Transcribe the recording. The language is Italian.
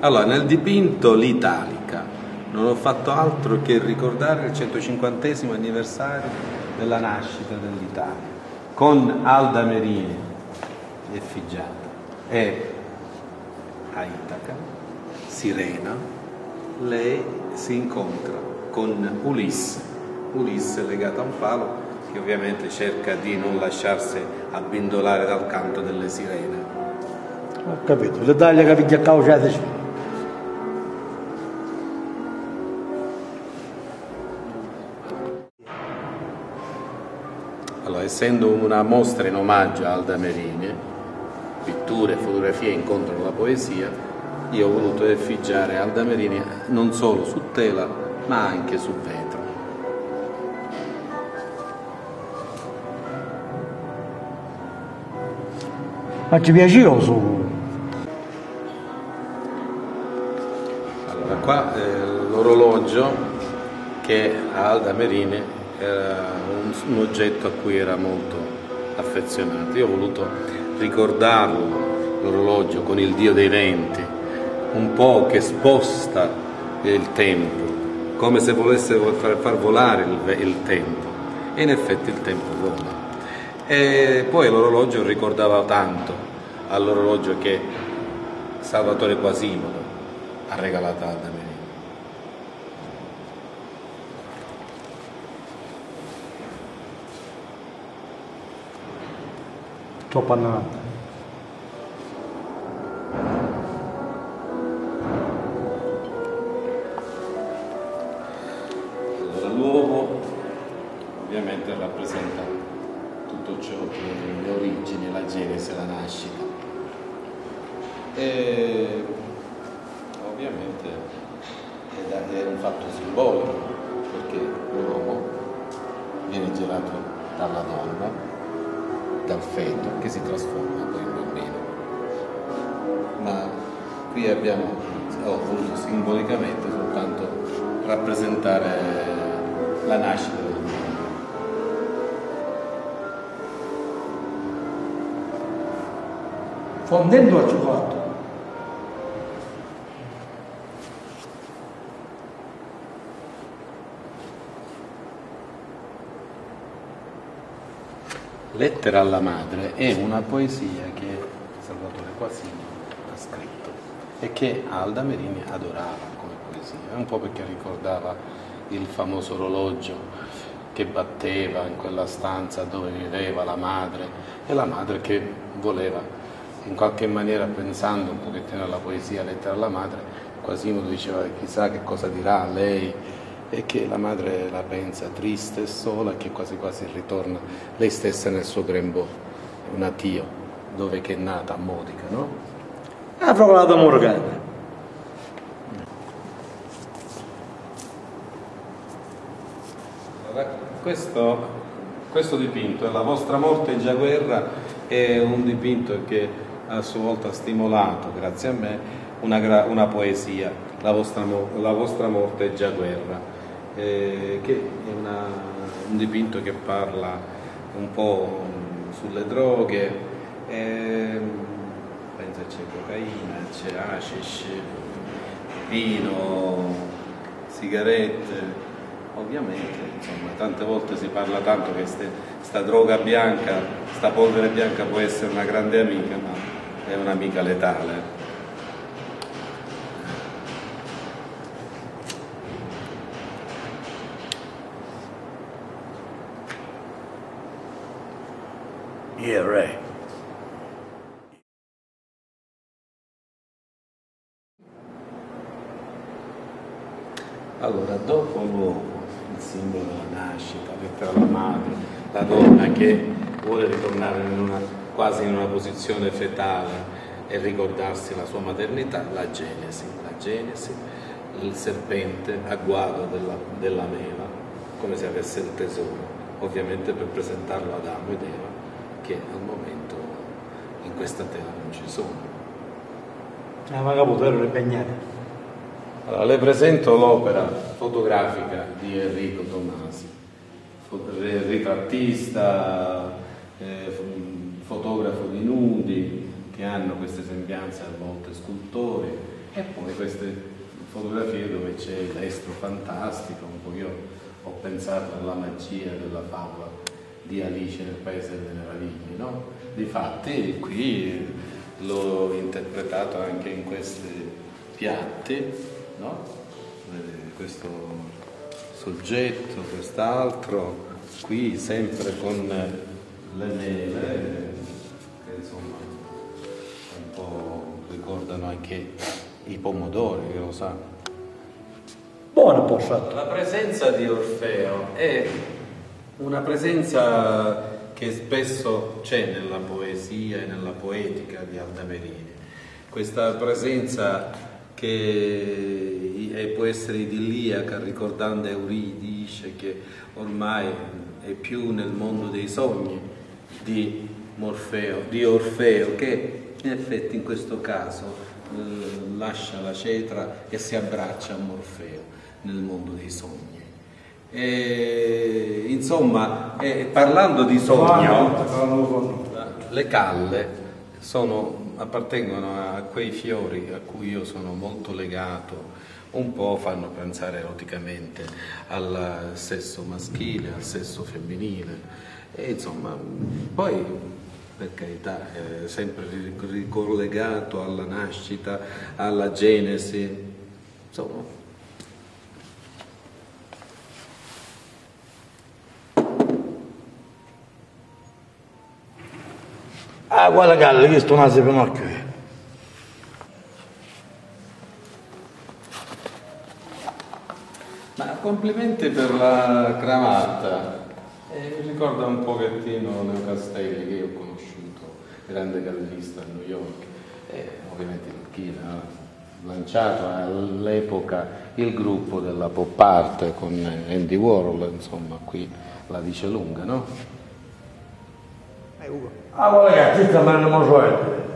Allora, nel dipinto l'Italica non ho fatto altro che ricordare il 150° anniversario della nascita dell'Italia, con Alda Merini effigiata e a Itaca, Sirena, lei si incontra con Ulisse, Ulisse legato a un palo, che ovviamente cerca di non lasciarsi abbindolare dal canto delle sirene. Ho capito, l'Italia che vi ha causato. Allora, essendo una mostra in omaggio a Alda Merini, pitture, fotografie, incontro con la poesia, io ho voluto effigiare Alda Merini non solo su tela ma anche su vetro. Ma ci piaceva o solo? Allora qua l'orologio che a Alda Merini era un oggetto a cui era molto affezionato. Io ho voluto ricordarlo, l'orologio con il dio dei venti, un po' che sposta il tempo, come se volesse far volare il tempo, e in effetti il tempo vola. E poi l'orologio ricordava tanto all'orologio che Salvatore Quasimodo ha regalato ad Adamo. Troppo annato. Allora, l'uovo ovviamente rappresenta tutto ciò che è le origini, la genesi, la nascita, e ovviamente è un fatto simbolico, perché l'uomo viene girato dalla donna, dal feto che si trasforma poi in bambino, ma qui ho voluto simbolicamente soltanto rappresentare la nascita. Fondendo a cioccolato. Lettera alla madre è una poesia che Salvatore Quasimodo ha scritto e che Alda Merini adorava come poesia, un po' perché ricordava il famoso orologio che batteva in quella stanza dove viveva la madre, e la madre che voleva in qualche maniera, pensando un pochettino alla poesia Lettera alla madre, Quasimodo diceva chissà che cosa dirà lei, e che la madre la pensa triste e sola, e che quasi quasi ritorna lei stessa nel suo grembo natio, dove che è nata a Modica, no? Ha provato Morgana. Questo dipinto è La vostra morte è già guerra, è un dipinto che a sua volta ha stimolato, grazie a me, una poesia, la vostra morte è già guerra, che è un dipinto che parla un po' sulle droghe, penso c'è cocaina, c'è hashish, vino, sigarette, ovviamente, insomma, tante volte si parla tanto che sta droga bianca, sta polvere bianca può essere una grande amica, ma è un'amica letale. Yeah, right. Allora, dopo l'uovo, il simbolo della nascita, Lettera alla madre, la donna che vuole ritornare quasi in una posizione fetale e ricordarsi la sua maternità, la genesi, il serpente a guado della mela, come se avesse il tesoro, ovviamente per presentarlo ad Adamo ed Eva, che al momento in questa terra non ci sono. Ma caputo, ero impegnato. Allora, le presento l'opera fotografica di Enrico Tommasi, ritrattista, fotografo di nudi, che hanno queste sembianze a volte scultori, e poi queste fotografie dove c'è l'estro fantastico, un po' io ho pensato alla magia della favola di Alice nel paese delle Meraviglie, no? Difatti qui l'ho interpretato anche in queste piatte, no? Questo soggetto, quest'altro, qui sempre con le mele, che insomma un po' ricordano anche i pomodori, che lo sa. Buona poscia. La presenza di Orfeo è una presenza che spesso c'è nella poesia e nella poetica di Alda Merini. Questa presenza che è, può essere idilliaca, ricordando Euridice, che ormai è più nel mondo dei sogni di Morfeo, di Orfeo, che in effetti in questo caso lascia la cetra e si abbraccia a Morfeo nel mondo dei sogni. E, insomma, parlando di sogno, le calle sono, appartengono a quei fiori a cui io sono molto legato, un po' fanno pensare eroticamente al sesso maschile, al sesso femminile e insomma, poi per carità, sempre ricollegato alla nascita, alla genesi, insomma. Ah, guarda Gallo, questo naso è Pinocchio. Ma complimenti per la cravatta. Mi ricorda un pochettino Neo Castelli, che io ho conosciuto, grande gallista a New York, e ovviamente chi ha lanciato all'epoca il gruppo della pop art con Andy Warhol, insomma, qui la dice lunga, no? Ugo. Ah, ragazzi, sta male, non so.